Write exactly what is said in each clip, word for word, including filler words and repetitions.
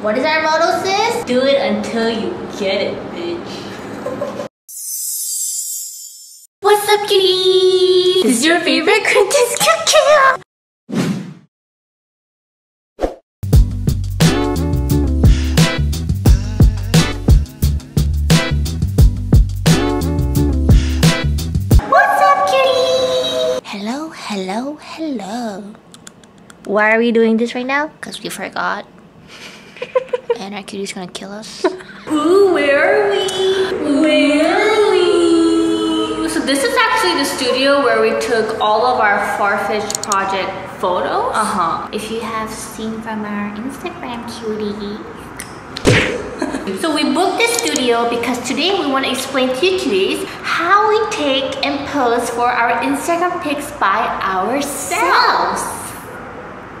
What is our motto, sis? Do it until you get it, bitch. What's up, kitties? This is your favorite Quintus Cookie! Hello, hello. Why are we doing this right now? Because we forgot. And our cutie's gonna kill us. Ooh, where are we? Where are we? So this is actually the studio where we took all of our far-fetched project photos. Uh-huh. If you have seen from our Instagram, cutie. So we booked this studio because today we want to explain to you cuties how we take and pose for our Instagram pics by ourselves.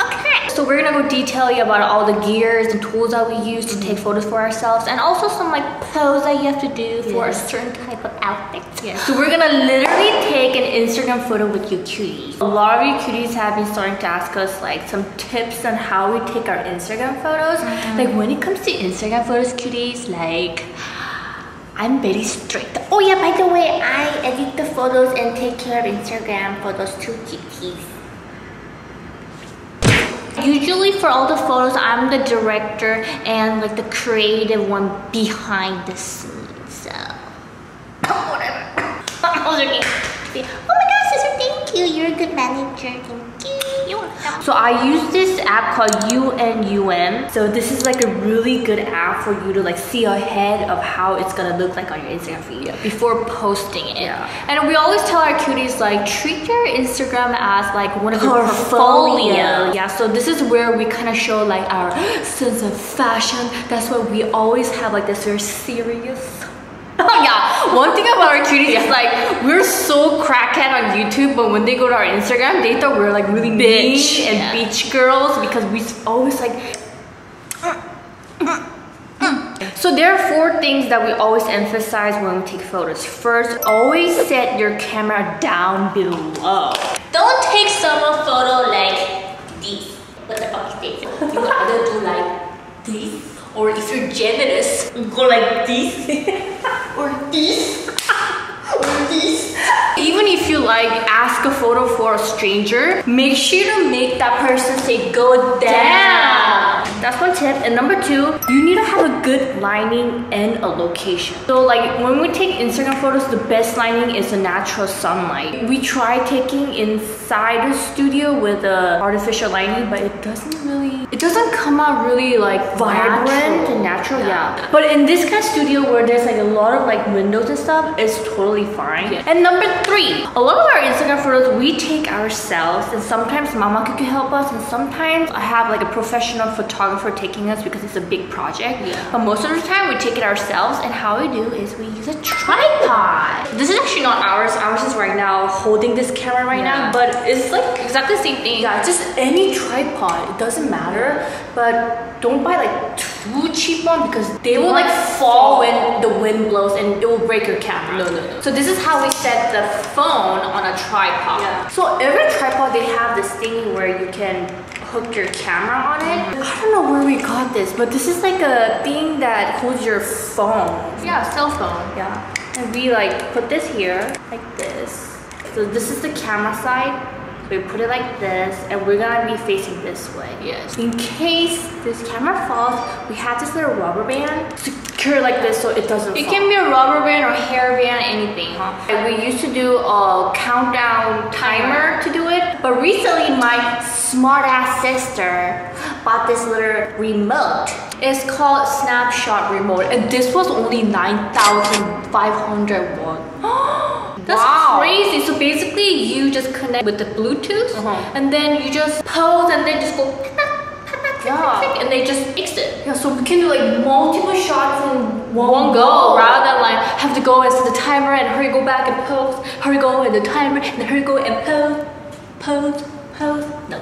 Okay. So we're gonna go detail you about all the gears and tools that we use to mm-hmm. take photos for ourselves, and also some like pose that you have to do for yes. a certain type of outfit. Yes. So we're gonna literally take an Instagram photo with you cuties. A lot of you cuties have been starting to ask us like some tips on how we take our Instagram photos. Mm-hmm. Like when it comes to Instagram photos cuties, like I'm very strict. Oh yeah, by the way, I edit the photos and take care of Instagram photos too, kitties. Usually for all the photos, I'm the director and like the creative one behind the scenes, so... whatever. Oh my gosh, sister, thank you. You're a good manager, thank you. So I use this app called U N U M. So this is like a really good app for you to like see ahead of how it's gonna look like on your Instagram feed yeah. before posting it. Yeah. And we always tell our cuties like treat your Instagram as like one of your portfolio. Yeah, so this is where we kind of show like our sense of fashion. That's why we always have like this very serious. Oh yeah, one thing about our cuties yeah. is like we're so crackhead on YouTube, but when they go to our Instagram, they thought we we're like really bitch mean and yeah. beach girls because we always like. So there are four things that we always emphasize when we take photos. First, always set your camera down below. Don't take someone photo like this. What the fuck is this? You either do like this, or if you're generous, go like this. Or this, or this. Even if you like ask a photo for a stranger, make sure to make that person say go down. down. That's one tip. And number two, you need to have a good lighting and a location. So like when we take Instagram photos, the best lighting is the natural sunlight. We try taking inside the studio with a artificial lighting, but it doesn't really It doesn't come out really like vibrant natural. and natural, yeah. yeah. But in this kind of studio where there's like a lot of like windows and stuff, it's totally fine. Yeah. And number three, a lot of our Instagram photos we take ourselves, and sometimes Mama Cuckoo help us, and sometimes I have like a professional photographer taking us because it's a big project. Yeah. But most of the time we take it ourselves, and how we do is we use a tripod. This is actually not ours. Ours is right now holding this camera right yeah. now, but it's like exactly the same thing. Yeah, just any tripod. It doesn't matter. But don't buy like too cheap one because they, they will like fall when the wind blows and it will break your camera. No, no, no. So this is how we set the phone on a tripod. Yeah. So every tripod they have this thing where you can hook your camera on it. I don't know where we got this, but this is like a thing that holds your phone. Yeah, cell phone. Yeah. And we like put this here like this. So this is the camera side. We put it like this, and we're gonna be facing this way. Yes. In case this camera falls, we have this little rubber band secure like this so it doesn't it fall. It can be a rubber band or hair band, anything. Huh? And we used to do a countdown timer to do it, but recently my smart ass sister bought this little remote. It's called Snapshot Remote, and this was only nine thousand five hundred won. That's wow. crazy. So basically you just connect with the Bluetooth uh-huh. and then you just pose and then just go yeah. and they just fix it. Yeah, so we can do like multiple shots in one, one go, go rather than like have to go and set the timer and hurry go back and pose, hurry go and the timer and hurry go and pose, pose, pose, pose? No.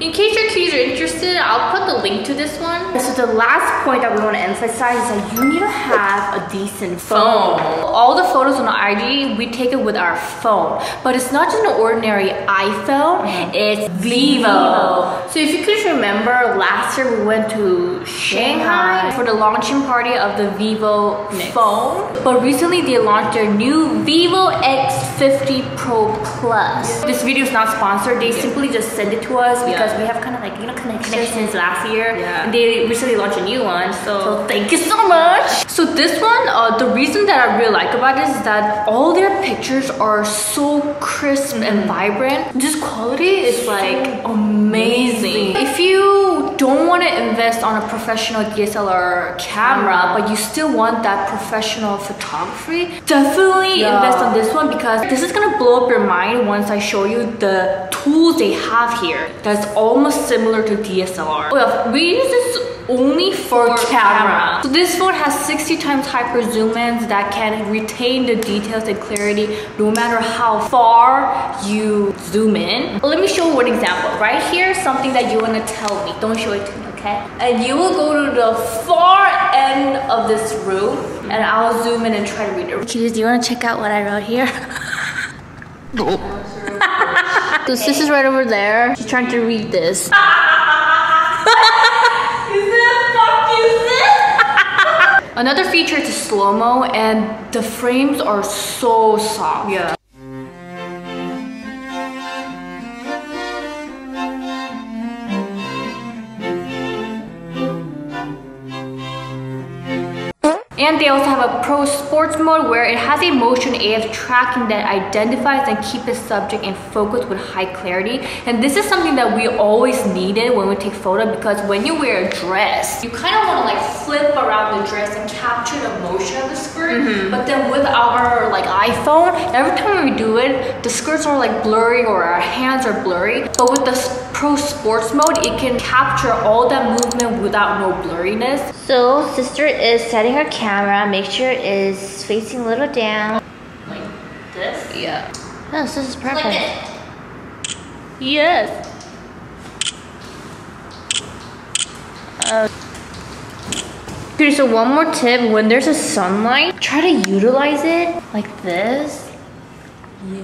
In case your kids are interested, I'll put the link to this one. So the last point that we want to emphasize is that you need to have a decent phone. phone. All the photos on our I G, we take it with our phone. But it's not just an ordinary iPhone, mm-hmm. it's Vivo. Vivo. So if you could remember, last year we went to Shanghai, Shanghai for the launching party of the Vivo Next. phone. But recently they launched their new Vivo X fifty Pro Plus. Yeah. This video is not sponsored, they yeah. simply just send it to us because yeah. we have kind of like, you know, connections, connections last year. Yeah. And they recently launched a new one, so, so thank you so much. So this one, uh, the reason that I really like about this is that all their pictures are so crisp mm-hmm. and vibrant. This quality is like amazing. If you don't want to invest on a professional D S L R camera, but you still want that professional photography, definitely yeah. invest on this one because this is gonna blow up your mind once I show you the tools they have here that's almost similar to D S L R. Well, we use this only for, for camera. camera. So this phone has sixty times hyper zoom lens that can retain the details and clarity no matter how far you zoom in. Let me show one example. Right here, something that you want to tell me. Don't show it to me, okay? And you will go to the far end of this room and I'll zoom in and try to read it. Kids, do you want to check out what I wrote here? No. So this is right over there. She's trying to read this. Another feature is slow-mo and the frames are so soft. Yeah. And they also have a pro sports mode where it has a motion A F tracking that identifies and keeps the subject in focus with high clarity. And this is something that we always needed when we take photo because when you wear a dress, you kind of want to like flip around the dress and capture the motion of the skirt. Mm-hmm. But then with our like iPhone, every time we do it, the skirts are like blurry or our hands are blurry. But with the pro sports mode, it can capture all that movement without no blurriness. So sister is setting her camera. Camera, make sure it is facing a little down. Like this? Yeah. No, this is perfect. Like this. Yes. Uh. Okay, so one more tip, when there's a sunlight, try to utilize it like this.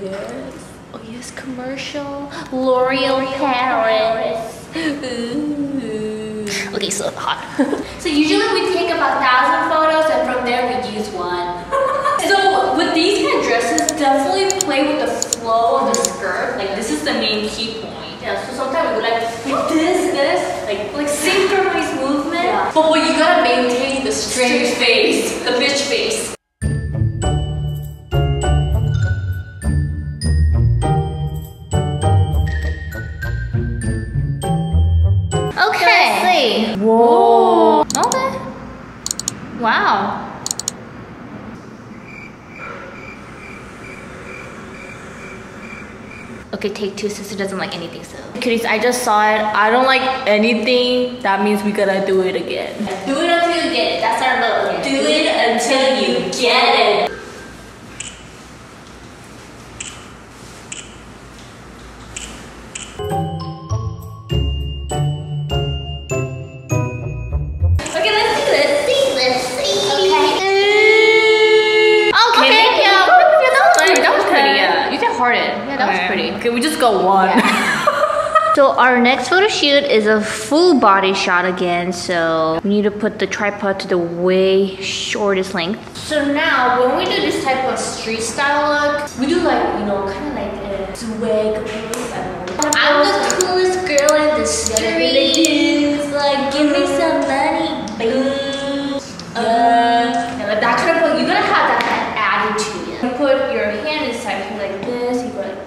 Yes. Oh yes, commercial. L'Oreal Paris. Okay, so hot. So usually we take about a thousand photos and from there we use one. So with these kind of dresses, definitely play with the flow of the skirt. Like this is the main key point. Yeah, so sometimes we like, like this, this, like like synchronized movement. Yeah. But well, you gotta maintain the straight face, the bitch face. Whoa. Okay. Wow. Okay, take two. Sister doesn't like anything, so. Kitties, I just saw it. I don't like anything. That means we gotta do it again. Do it until you get it. That's our motto. Do it until you get it. Okay, we just got one. Yeah. So our next photo shoot is a full body shot again, so we need to put the tripod to the way shortest length. So now when we do this type of street style look, we do like, you know, kind of like a swag pose. I'm the coolest girl in the streets, like give me some money, babe. Uh, and like that kind of pose, you gotta have that kind of attitude. You put your hand inside, you like this, you go like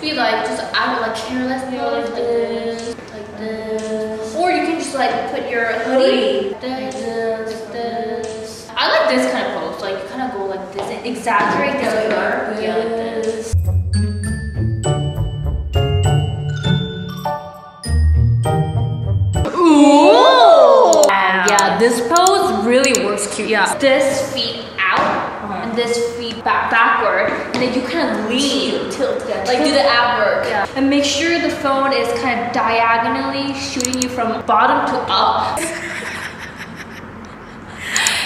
be like, just I would like careless, you know, like this, like this. Or you can just like put your hoodie like this, like this. I like this kind of pose, like you kind of go like this and exaggerate the curve. Yeah, like this. Ooh! Wow. Yeah, this pose really works cute. Yeah. This feet out. okay. and this feet back backward, and then you kind of lean, tilt, tilt, yeah, like tilt. Do the ab work. Yeah. And make sure the phone is kind of diagonally shooting you from bottom to up.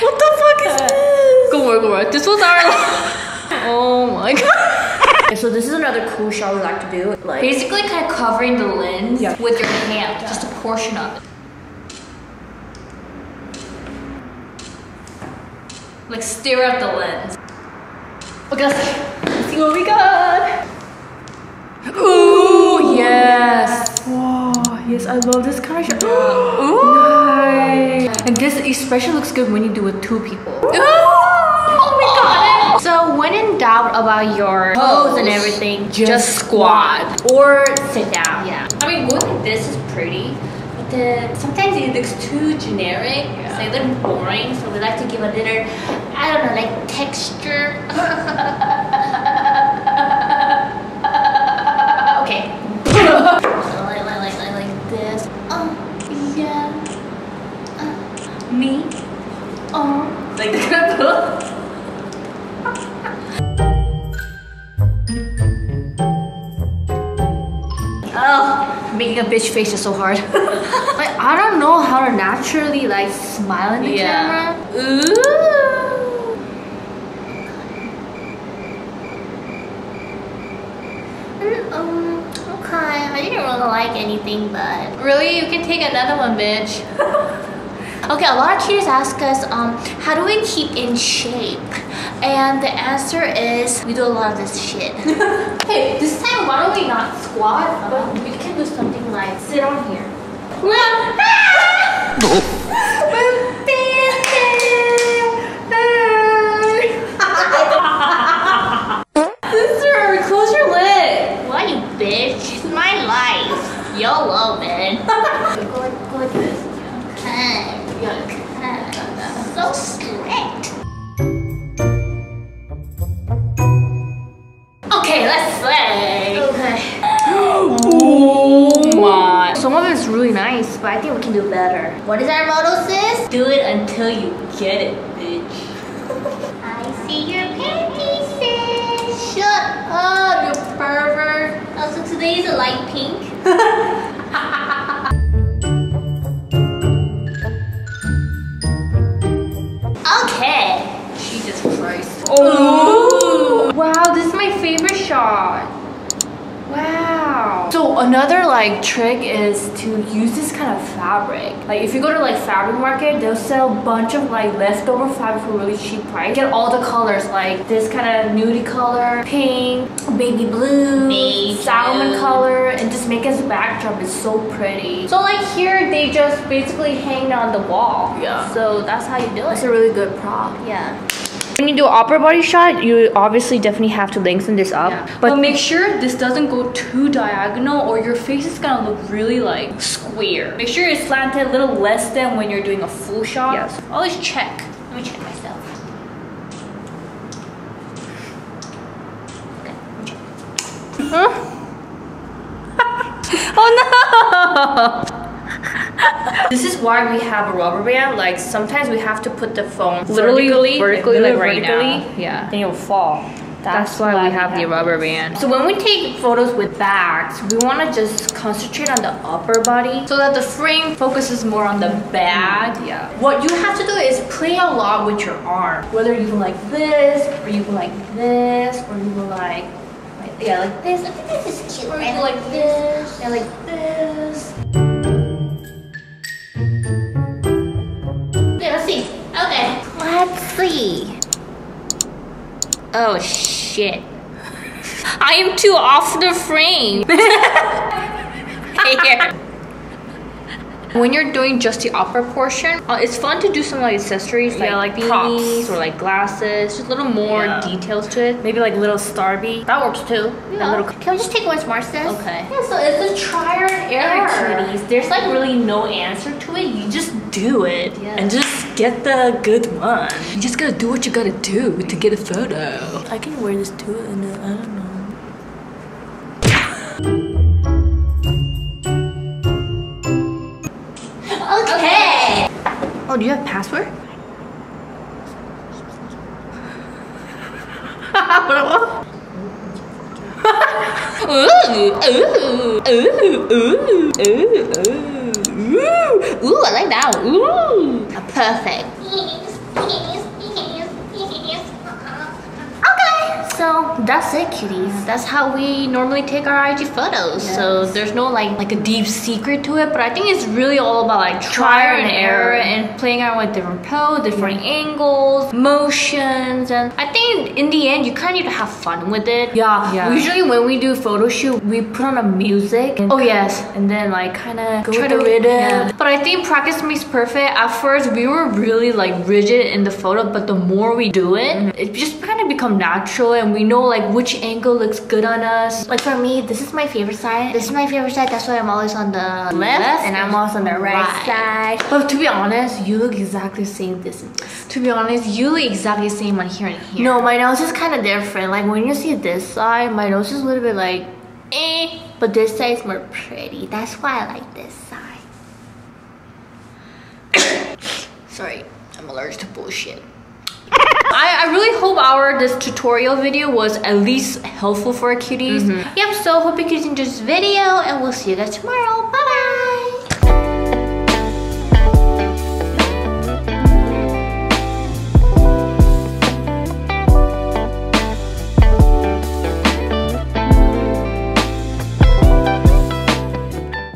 What the fuck is uh, this? Go more, go more. This was our. Oh my god. Okay, so this is another cool shot we like to do. Like basically, kind of covering the lens yeah. with your hand, yeah. just a portion of it. Like stare at the lens. Okay, let's see what we got. Ooh, yes. Whoa, yes, I love this kind of shot. Ooh, nice. And this especially looks good when you do it with two people. Ooh. Oh my god. So when in doubt about your pose and everything, just, just squat. squat or sit down. Yeah. I mean, going like this is pretty. The, sometimes it looks too generic, yeah. it's a little boring, so we like to give a little, I don't know, like texture. Okay. So like, like, like, like this. Oh, yeah. Uh, me. Oh. Like the making a bitch face is so hard. Like I don't know how to naturally like smile in the yeah. camera. Ooh. Um, okay, I didn't really like anything, but really, you can take another one, bitch. Okay, a lot of cheaters ask us, um, how do we keep in shape? And the answer is we do a lot of this shit. Hey, this time why don't we not squat? But we can do something like sit on here. Sister, close your lid. Why you bitch? It's my life. YOLO, man. Go like, go like this. Okay. Okay. So strict. Okay, let's play. Okay. Oh my. Some of it's really nice, but I think we can do better. What is our motto, sis? Do it until you get it, bitch. I see your panties, sis. Shut up, you pervert. Oh, so today is a light pink. Okay. Jesus Christ. Oh. Wow, this is my favorite shot. Wow. So another like trick is to use this kind of fabric. Like if you go to like fabric market, they'll sell a bunch of like leftover fabric for really cheap price. Get all the colors like this kind of nudie color, pink, baby blue, baby salmon blue. color, and just make it as a backdrop. It's so pretty. So like here they just basically hang on the wall. Yeah. So that's how you do it. It's a really good prop. Yeah. When you do an upper body shot, you obviously definitely have to lengthen this up. Yeah. But, but make sure this doesn't go too diagonal or your face is gonna look really like square. Make sure it's slanted a little less than when you're doing a full shot. Yes. Always check. Let me check myself. Okay, let me check. Huh? Oh no! This is why we have a rubber band. Like sometimes we have to put the phone literally vertically, vertically like right vertically, now. Yeah, then you'll fall. That's, That's why, why we have, we have the rubber band. So when we take photos with bags, we want to just concentrate on the upper body so that the frame focuses more on the bag. Mm, yeah. What you have to do is play a lot with your arm. Whether you go like this, or you go like this, or you go like, like yeah, like this. I think this is cute. Or you go like this, and like this. Okay. Let's see. Oh shit. I am too off the frame. Here. When you're doing just the upper portion, uh, it's fun to do some like accessories, yeah, like, like beanies or like glasses, just a little more yeah. details to it. Maybe like little star bead. That works too. Yeah. That little... Can we just take one more, sis? Okay. Yeah, so it's a trial and error, cuties. There's like really no answer to it. You just do it yeah. and just get the good one. You just gotta do what you gotta do to get a photo. I can wear this too, and uh, I don't know. Okay. Oh, do you have a password? Ooh, ooh, I like that one. Ooh, perfect. So that's it, kitties. That's how we normally take our I G photos. Yes. So there's no like like a deep secret to it, but I think it's really all about like trial and error and playing around with different pose, different mm-hmm. angles, motions, and I think in the end you kind of need to have fun with it. Yeah. yeah. Usually when we do photo shoot, we put on a music. And oh yes. Of, and then like kind of try to rhythm. Yeah. But I think practice makes perfect. At first we were really like rigid in the photo, but the more we do it, mm-hmm. it just kind of become natural. And we know like which angle looks good on us. Like for me, this is my favorite side. This is my favorite side. That's why I'm always on the left and I'm always on the right, right. side. But to be honest, you look exactly the same distance. To be honest, you look exactly the same on here and here. No, my nose is kind of different. Like when you see this side, my nose is a little bit like eh. But this side is more pretty. That's why I like this side. Sorry, I'm allergic to bullshit. I, I really hope our this tutorial video was at least helpful for our cuties. Mm-hmm. Yep, so hope you guys enjoyed this video and we'll see you guys tomorrow. Bye bye!